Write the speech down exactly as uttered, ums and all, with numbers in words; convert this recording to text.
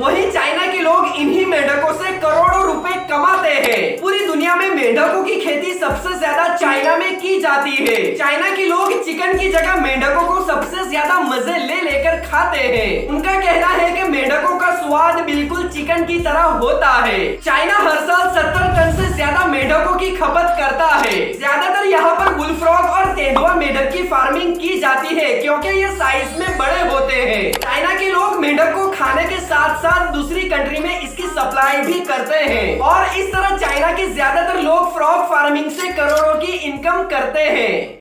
वही चाइना के लोग इन्हीं मेंढकों से करोड़ों रुपए कमाते हैं। पूरी दुनिया में मेंढकों की खेती सबसे ज्यादा चाइना में की जाती है। चाइना के लोग चिकन की जगह मेंढकों को सबसे ज्यादा मजे ले लेकर खाते हैं। उनका कहना है कि मेंढकों का स्वाद बिल्कुल चिकन की तरह होता है। चाइना हर साल सत्तर टन से ज्यादा मेंढकों की खपत करता है। ज्यादातर यहाँ पर बुलफ्रॉग और तेंदुआ मेंढक की फार्मिंग की जाती है क्योंकि ये साइज में बड़े होते हैं। चाइना के लोग मेंढक को खाने के साथ साथ दूसरी कंट्री में इसकी सप्लाई भी करते हैं और इस तरह चाइना के ज्यादातर लोग फ्रॉग फार्मिंग से करोड़ों की इनकम करते हैं।